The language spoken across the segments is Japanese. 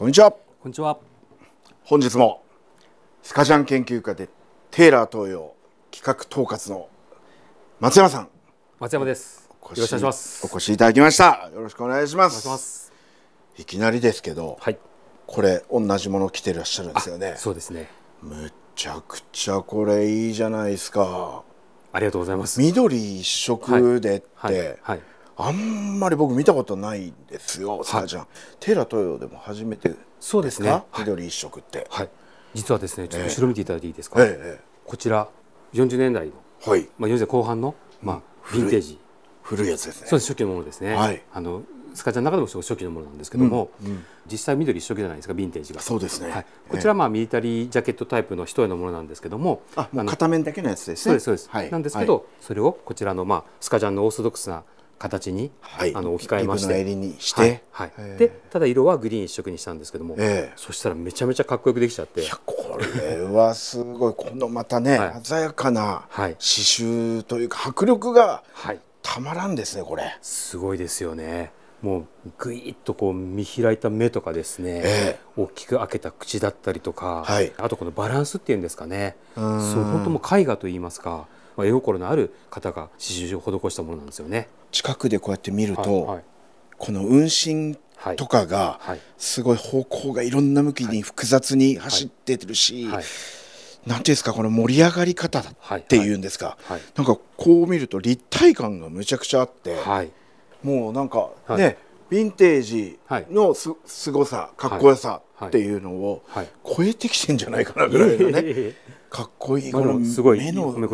こんにちは。こんにちは。本日もスカジャン研究家でテイラー東洋企画統括の松山さん。松山です。よろしくお願いします。お越しいただきました。よろしくお願いします。いきなりですけど、はい、これ同じもの着てらっしゃるんですよね。そうですね。むちゃくちゃこれいいじゃないですか。ありがとうございます。緑一色でって、はい、あんまり僕見たことないんですよ。スカジャン、テイラー東洋でも初めて。そうですね。緑一色って。はい。実はですね、ちょっと後ろ見ていただいていいですか。こちら40年代の、まあ40年後半のまあヴィンテージ、古いやつですね。そうです、初期のものですね。はい。スカジャンの中でも初期のものなんですけども、実際緑一色じゃないですか、ヴィンテージが。そうですね。こちらまあミリタリージャケットタイプの一重のものなんですけども、片面だけのやつですね。そうです、そうです。なんですけど、それをこちらのまあスカジャンのオーソドックスな形に置き換えまして、襟にして、でただ色はグリーン一色にしたんですけども、そしたらめちゃめちゃかっこよくできちゃって。いやこれはすごい、このまたね鮮やかな刺繍というか迫力がたまらんですねこれ。すごいですよね。もうぐいっとこう見開いた目とかですね、大きく開けた口だったりとか、あとこのバランスっていうんですかね、そう本当もう絵画といいますか、絵心のある方が刺繍を施したものなんですよね。近くでこうやって見ると、この運針とかがすごい方向がいろんな向きに複雑に走ってるし、なんていうんですか、この盛り上がり方っていうんですか、なんかこう見ると立体感がむちゃくちゃあって。もうなんかね、ヴィンテージのすごさ、かっこよさっていうのを超えてきてんじゃないかなぐらいのね、かっこいいこの目の刺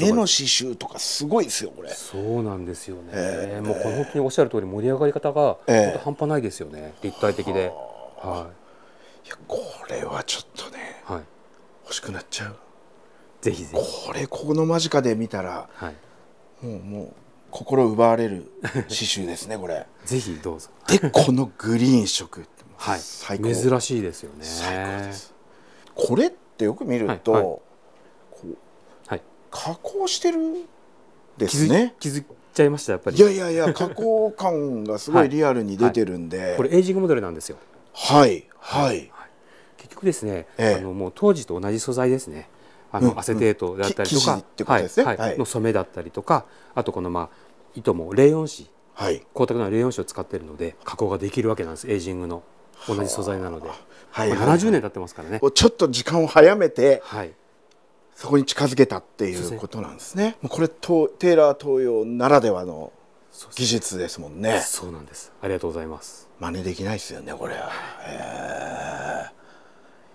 繍とかすごいですよこれ。そうなんですよね。もう本当におっしゃる通り盛り上がり方が本当半端ないですよね。立体的で。いやこれはちょっとね、欲しくなっちゃう。ぜひぜひ。これこの間近で見たら、もう。心奪われる刺繍ですねこれ。ぜひどうぞ。でこのグリーン色って最高、珍しいですよね。最高です。これってよく見るとこう加工してるですね。気づいちゃいましたやっぱり。いやいやいや、加工感がすごいリアルに出てるんで、これエイジングモデルなんですよ。はいはい。結局ですね、もう当時と同じ素材ですね。アセテートだったりとかの染めだったりとか、あとこのまあ糸もレーヨン紙、光沢のレーヨン紙を使っているので加工ができるわけなんです。エイジングの同じ素材なので70年経ってますからね。ちょっと時間を早めてそこに近づけたっていうことなんですね。これテイラー東洋ならではの技術ですもんね。そうなんです。ありがとうございます。真似できないですよねこれは。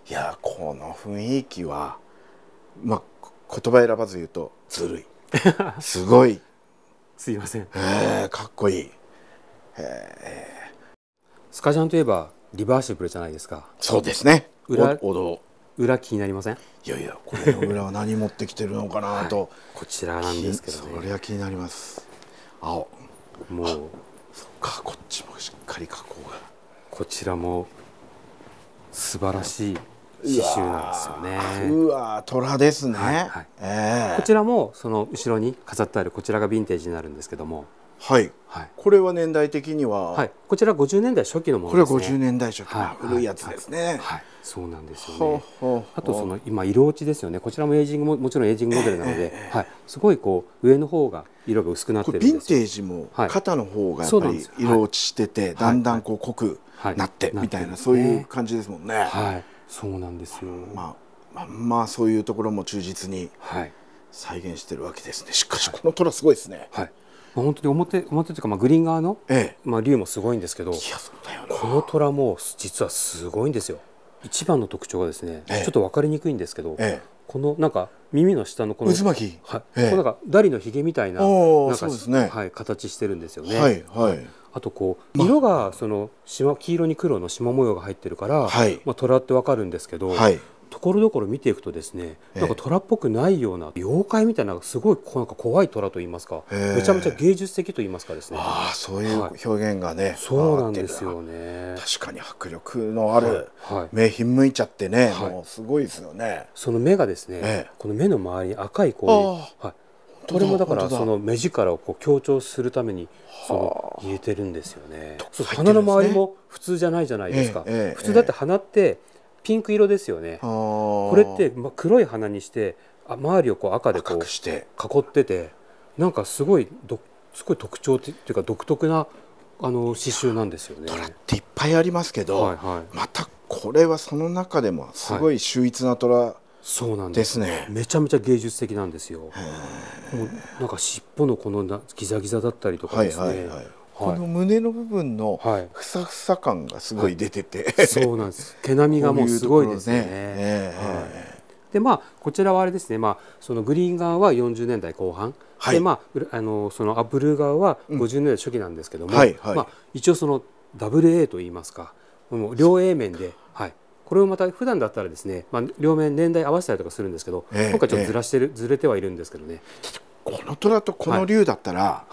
いやこの雰囲気はまあ、言葉選ばず言うとずるい、すごい、すいません、かっこいい。スカジャンといえばリバーシブルじゃないですか。そうですね。裏気になりません？いやいや、これの裏は何持ってきてるのかなと、こちらなんですけどね。それは気になります。青、もうそっか、こっちもしっかり加工が、こちらも素晴らしい刺繍なんですよね。うわ、虎ですね。こちらもその後ろに飾ってあるこちらがヴィンテージになるんですけども、はい。これは年代的には、はい。こちら50年代初期のものですね。これは50年代初期の古いやつですね。はい。そうなんですよね。あとその今色落ちですよね。こちらもエイジングももちろんエイジングモデルなので、はい。すごいこう上の方が色が薄くなってるんですよ。ヴィンテージも肩の方がやっぱり色落ちしてて、だんだんこう濃くなってみたいな、そういう感じですもんね。はい。そうなんですよ。まあそういうところも忠実に再現してるわけですね。しかしこの虎すごいですね。はい。本当に表というか、まあグリーン側のまあ竜もすごいんですけど、この虎も実はすごいんですよ。一番の特徴がですね、ちょっとわかりにくいんですけど、このなんか耳の下のこの渦巻き、はい、このなんかダリのひげみたいななんかはい形してるんですよね。はいはい。あとこう色がその黄色に黒の縞模様が入ってるから、まあ虎ってわかるんですけど、ところどころ見ていくとですね、なんか虎っぽくないような妖怪みたいなすごいなんか怖い虎といいますか、めちゃめちゃ芸術的といいますかですね。ああ、そういう表現がね、そうなんですよね。確かに迫力のある目ひんむいちゃってね、もうすごいですよね。その目がですね、この目の周りに赤いこうこれもだからその目力をこう強調するためにその入れてるんですよね。花の周りも普通じゃないじゃないですか。普通だって花ってピンク色ですよね。これって黒い花にして周りをこう赤でこう囲ってて、なんかすごい特徴っていうか独特な刺繍なんですよね。虎っていっぱいありますけど、またこれはその中でもすごい秀逸な虎。そうなんですね。めちゃめちゃ芸術的なんですよ。なんか尻尾のこのギザギザだったりとかですね。この胸の部分のふさふさ感がすごい出てて、そうなんです。毛並みがもうすごいですね。でこちらはあれですね。そのグリーン側は40年代後半、でそのブルー側は50年代初期なんですけども、一応そのダブル A と言いますか、もう両 A 面で。これをまた普段だったらですね、両面年代合わせたりとかするんですけど、今回ちょっとずれてはいるんですけどね。この虎とこの竜だったら、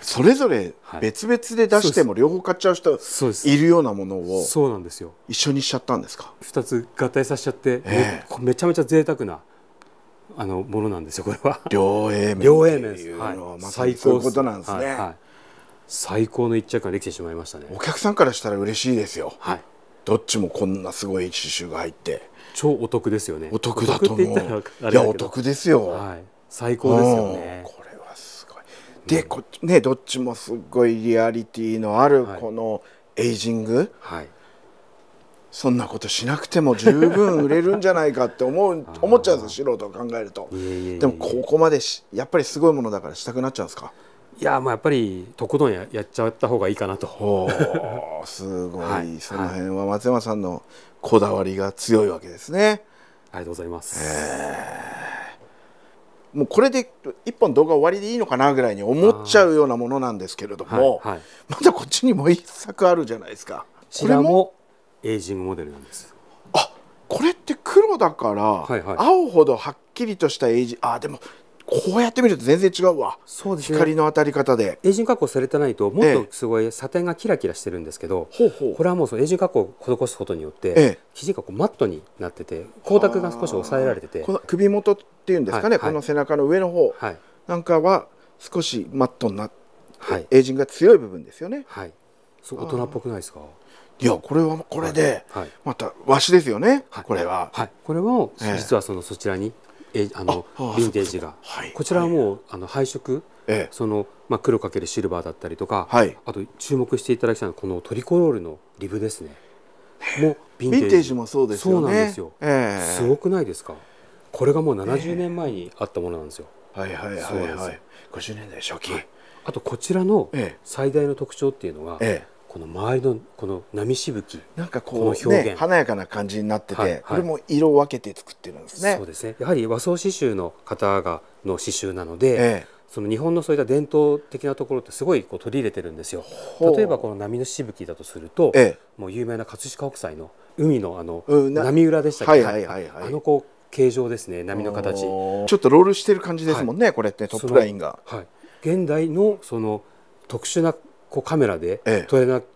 それぞれ別々で出しても両方買っちゃう人いるようなものを、そうなんですよ。一緒にしちゃったんですか。2つ合体させちゃって、めちゃめちゃ贅沢なものなんですよ。これは両 A 面っていうのはまさにそういうことなんですね。最高の一着ができてしまいましたね。お客さんからしたら嬉しいですよ。はい。どっちもこんなすごい刺繍が入って超お得ですよね。お得だと思う。いやお得ですよ。はい、最高ですよね。これはすごい。で、ねどっちもすごいリアリティのあるこのエイジング。はい。そんなことしなくても十分売れるんじゃないかって思っちゃうんですよ。素人を考えると。でもここまでやっぱりすごいものだからしたくなっちゃうんですか。いややっぱりとことんやっちゃった方がいいかなと。すごい、はい、その辺は松山さんのこだわりが強いわけですね。ありがとうございます。もうこれで一本動画終わりでいいのかなぐらいに思っちゃうようなものなんですけれども、はいはい、またこっちにも一作あるじゃないですか。これもエイジングモデルなんです。あ、これって黒だから、青ほどはっきりとしたエイジング、あでも。こうやって見ると全然違うわ。そうですね。光の当たり方でエイジング加工されてないともっとすごいサテンがキラキラしてるんですけど、これはもうそのエイジング加工を施すことによって生地がこうマットになってて、光沢が少し抑えられてて、この首元っていうんですかね、この背中の上の方なんかは少しマットになってエイジングが強い部分ですよね。はい、大人っぽくないですか。いやこれはこれでまた和紙ですよね。これはこれも実はそちらにヴィンテージがこちらはもう配色、黒かけるシルバーだったりとか、あと注目していただきたいのはこのトリコロールのリブですね。もうヴィンテージもそうですよね。そうなんですよ。すごくないですか。これがもう70年前にあったものなんですよ。はいはいはいはい。50年代初期。あとこちらの最大の特徴っていうのがこの周りのこの波しぶき、なんかこうね華やかな感じになってて、これも色を分けて作ってるんですね。そうですね。やはり和装刺繍の方がの刺繍なので、その日本のそういった伝統的なところってすごいこう取り入れてるんですよ。例えばこの波のしぶきだとすると、もう有名な葛飾北斎の海の波裏でしたっけ、こう形状ですね。波の形。ちょっとロールしてる感じですもんね。これってトップラインが。はい。現代のその特殊なこうカメラで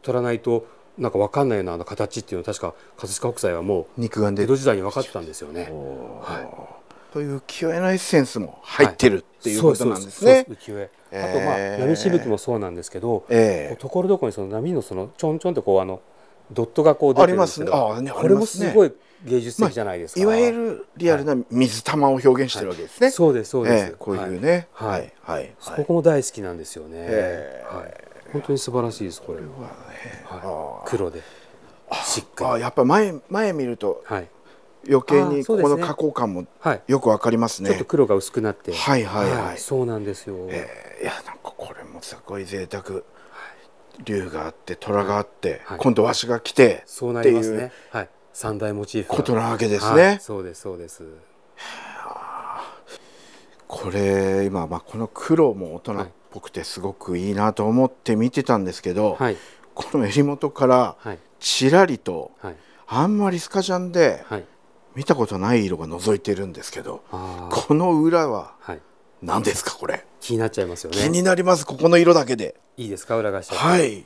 撮らないとなんか分かんないような形っていうのは確か葛飾北斎はもう肉眼で江戸時代に分かってたんですよね。という浮世絵のエッセンスも入ってるっていうことなんですね。あと波しぶきもそうなんですけど、ところどころにその波のちょんちょんってこうドットがこう出てるんですけど、これもすごい芸術的じゃないですか。いわゆるリアルな水玉を表現してるわけですね。そうですそうです。こういうね、ここも大好きなんですよね。本当に素晴らしいです。これは黒でしっかり、やっぱ前見ると余計にこの加工感もよくわかりますね。ちょっと黒が薄くなって、はいはいはい、そうなんですよ。いやなんかこれもすごい贅沢、竜があって虎があって今度わしが来てっていう三大モチーフことなわけですね。そうですそうです。これ今この黒も大人僕ってすごくいいなと思って見てたんですけど、はい、この襟元からちらりと、はい、あんまりスカジャンで見たことない色が覗いてるんですけど、この裏は何ですかこれ。気になっちゃいますよね。気になります。ここの色だけでいいですか。裏返しちゃって。はい。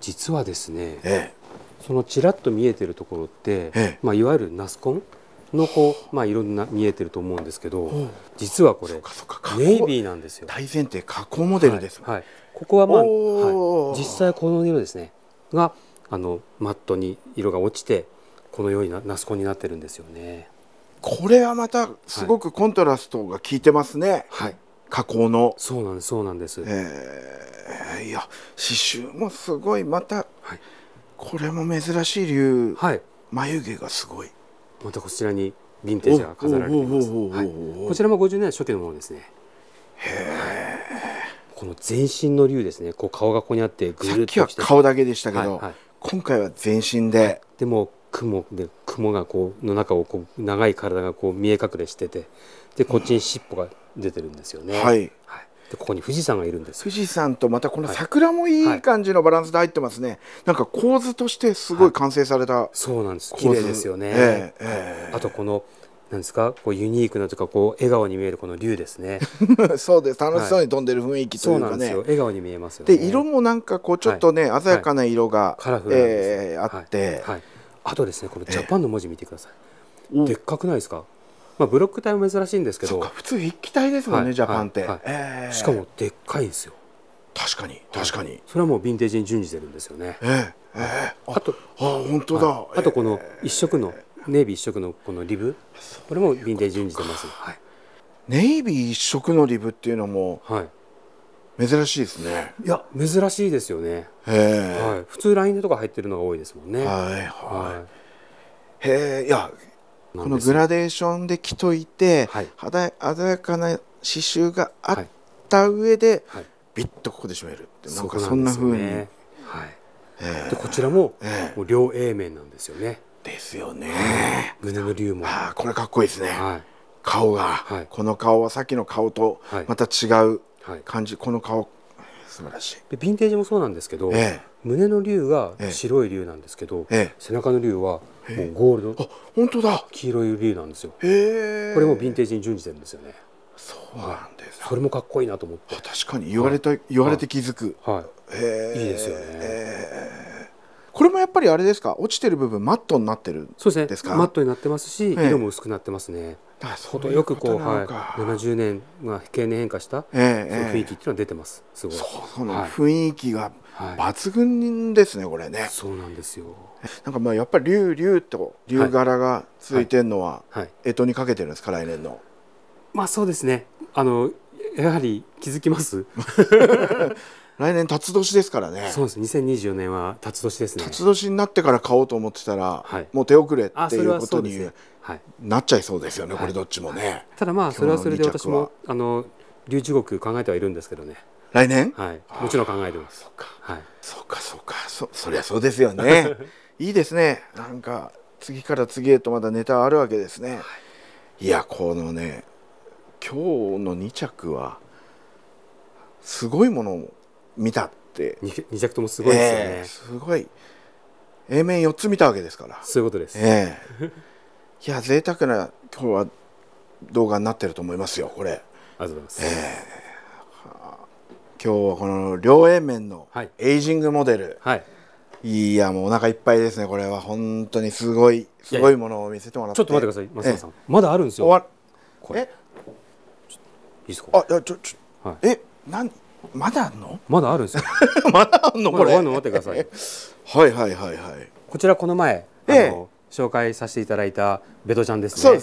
実はですね、そのちらっと見えてるところって、いわゆるナスコン。のこう、まあ、いろんな見えてると思うんですけど、実はこれネイビーなんですよ。大前提加工モデルです。はい。ここはまあ、はい、実際この色ですねがマットに色が落ちてこのようにナスコになってるんですよね。これはまたすごくコントラストが効いてますね。はい。加工の。そうなんです。そうなんです。いや刺繍もすごいまた、はい、これも珍しい理由。はい。眉毛がすごい。またこちらにヴィンテージが飾られています。こちらも50年代初期のものですね。へー。この全身の竜ですね。こう顔がここにあってぐるっときて。さっきは顔だけでしたけど、はいはい、今回は全身で。はい、でも雲がこうの中をこう長い体がこう見え隠れしてて、でこっちに尻尾が出てるんですよね。うん、はい。はい。でここに富士山がいるんです。富士山とまたこの桜もいい感じのバランスで入ってますね。なんか構図としてすごい完成された、はい、そうなんです。綺麗ですよね、あとこのなんですかこうユニークなというかこう笑顔に見えるこの龍ですねそうです。楽しそうに飛んでる雰囲気というかね、はい、そうなんですよ。笑顔に見えますよね。で色もなんかこうちょっとね、はい、鮮やかな色があって、あとですねこのジャパンの文字見てください、でっかくないですか。まあブロック体も珍しいんですけど、普通筆記体ですもんね、ジャパンって。しかもでっかいんですよ。確かに確かに。それはもうヴィンテージに準じてるんですよね。あと本当だ。あとこの一色のネイビー一色のこのリブ、これもヴィンテージに準じてます。ネイビー一色のリブっていうのも珍しいですね。いや珍しいですよね。普通ラインとか入ってるのが多いですもんね。はいはい。いや。このグラデーションで着といて、はい、鮮やかな刺繍があった上で、はいはい、ビッとここで締めるってなんかそんな風に、ね、はい、でこちらも、もう両 A 面なんですよね。ですよね。胸の竜もあこれかっこいいですね、はい、顔が、はい、この顔はさっきの顔とまた違う感じ、はいはい、この顔素晴らしい。でヴィンテージもそうなんですけど、胸の竜が白い竜なんですけど、背中の竜はもうゴールド、あ本当だ、黄色い竜なんですよ。これもヴィンテージに準じてるんですよね。そうなんです。それもかっこいいなと思って。確かに言われて気づく。はい、いいですよね。これもやっぱりあれですか、落ちてる部分マットになってるんですか。そうですね、マットになってますし色も薄くなってますね。程よくこう70年が経年変化した雰囲気っていうのは出てます。すごいその雰囲気が抜群ですね、これね。そうなんですよ。なんかまあやっぱり龍と龍柄がついてるのは干支にかけてるんですか、来年の。まあそうですね、やはり気づきます来年辰年ですからね。そうです。2024年は辰年ですね。辰年になってから買おうと思ってたら、もう手遅れっていうことになっちゃいそうですよね。これどっちもね。ただまあそれはそれで私も龍地獄考えてはいるんですけどね。来年？はい。もちろん考えてます。そうか。はい。そうか。そりゃそうですよね。いいですね。なんか次から次へとまだネタあるわけですね。いやこのね今日の2着はすごいものを見たって。2着ともすごいですよね、すごい A 面4つ見たわけですから。そういうことです、いや贅沢な今日は動画になってると思いますよ、これ。ありがとうございます。今日はこの両 A 面のエイジングモデル、はい、いやもうお腹いっぱいですね。これは本当にすごいものを見せてもらって。ちょっと待ってください松田さん、まだあるんですよ。これいいですか。あ、ちょ、はい、何まだあるの？まだあるんですよ。まだあるのこれ。待ってください。はい。こちらこの前紹介させていただいたベトちゃんですね。そうで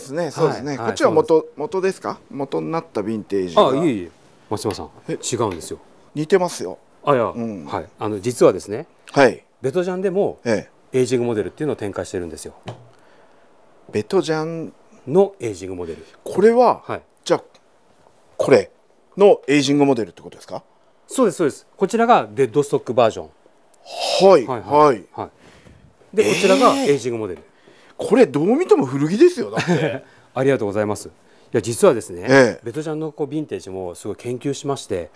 すね。こっちは元ですか？元になったヴィンテージ。あ、いえ。松島さん、違うんですよ。似てますよ。あ、いや、はい。実はですね。はい。ベトちゃんでもエイジングモデルっていうのを展開してるんですよ。ベトちゃんのエイジングモデル。これは、じゃあこれのエイジングモデルってことですか？そうです。こちらがデッドストックバージョン。はい。でこちらがエイジングモデル。これどう見ても古着ですよ。だってありがとうございます。いや実はですね、ベトジャンのこうヴィンテージもすごい研究しまして、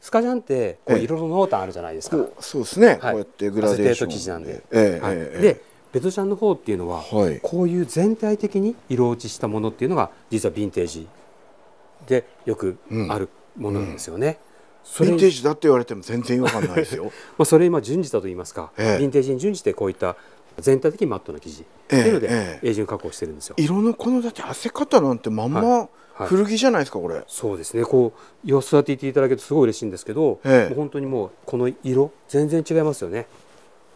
スカジャンってこう色の濃淡あるじゃないですか。そうですね。こうやってグラデーション生地なんで。でベトジャンの方っていうのはこういう全体的に色落ちしたものっていうのが実はヴィンテージでよくあるものなんですよね。ヴィンテージだって言われても全然違和感ないですよ。まあそれ今準じたと言いますか、ヴィンテージに準じてこういった全体的にマットな生地っていうので永順加工してるんですよ。色のこのだって汗方なんてまんま古着じゃないですかこれ。そうですね、こう様子当てていただけるとすごい嬉しいんですけど、もう本当にもうこの色全然違いますよね。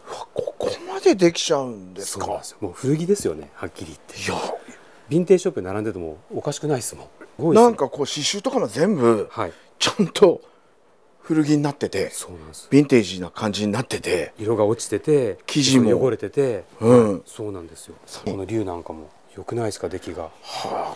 わ、ここまでできちゃうんですか。もう古着ですよね、はっきり言って。いやヴィンテージショップに並んでてもおかしくないですもん。なんかこう刺繍とかも全部ちゃんと古着になってて、ヴィンテージな感じになってて、色が落ちてて生地も汚れてて、そうなんですよ。この龍なんかも良くないですか、出来が。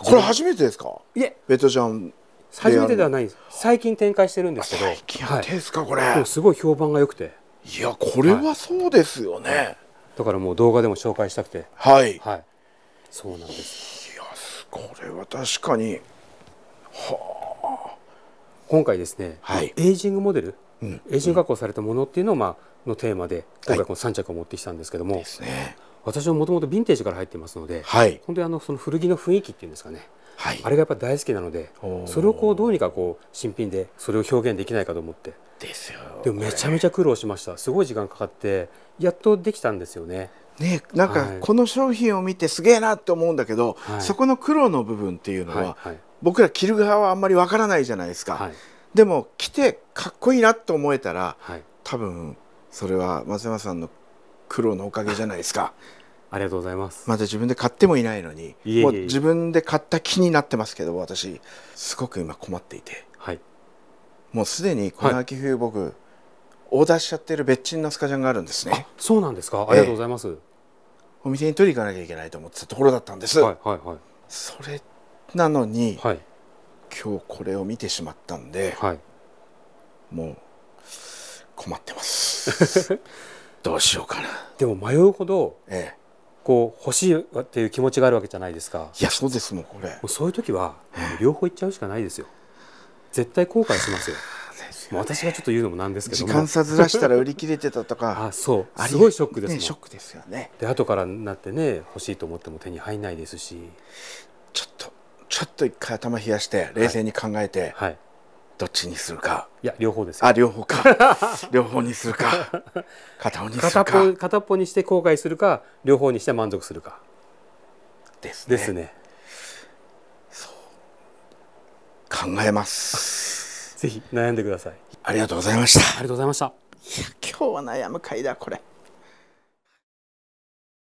これ初めてですか。いえ、ベトちゃん初めてではないです。最近展開してるんですけど。最近ですかこれ。すごい評判が良くて。いやこれはそうですよね。だからもう動画でも紹介したくて。はいはい、そうなんです。いやこれは確かに、はあ、今回ですね、エイジングモデル、エイジング加工されたものっていうのをのテーマで今回この3着を持ってきたんですけども、私はもともとヴィンテージから入ってますので、本当にその古着の雰囲気っていうんですかね、あれがやっぱ大好きなので、それをこうどうにかこう新品でそれを表現できないかと思って。でもめちゃめちゃ苦労しました。すごい時間かかってやっとできたんですよね。ね、なんかこの商品を見てすげえなって思うんだけど、そこの苦労の部分っていうのは僕ら着る側はあんまりわからないじゃないですか、はい、でも着てかっこいいなと思えたら、はい、多分それは松山さんの苦労のおかげじゃないですか。ありがとうございます。まだ自分で買ってもいないのに、もう自分で買った気になってますけど、私すごく今困っていて、はい、もうすでにこの秋冬僕、はい、オーダーしちゃってる別鎮のスカジャンがあるんですね。そうなんですか。ありがとうございます。お店に取り行かなきゃいけないと思ってたところだったんです。それなのに、はい、今日これを見てしまったんで、はい、もう困ってますどうしようかな。でも迷うほど、ええ、こう欲しいっていう気持ちがあるわけじゃないですか。いやそうですもん。これもうそういう時は、ええ、両方いっちゃうしかないですよ。絶対後悔しますよもう私がちょっと言うのもなんですけども、時間差ずらしたら売り切れてたとかあ、そうすごいショックですもん、ね、ショックですよね。で後からなってね、欲しいと思っても手に入んないですし、ちょっと一回頭冷やして冷静に考えて、はい、どっちにするか。いや両方ですよ。あ、両方か両方にするか片方にするか、片っぽにして後悔するか、両方にして満足するかですね。ですね。そう考えますぜひ悩んでください。ありがとうございました。ありがとうございました。いや今日は悩む回だこれ。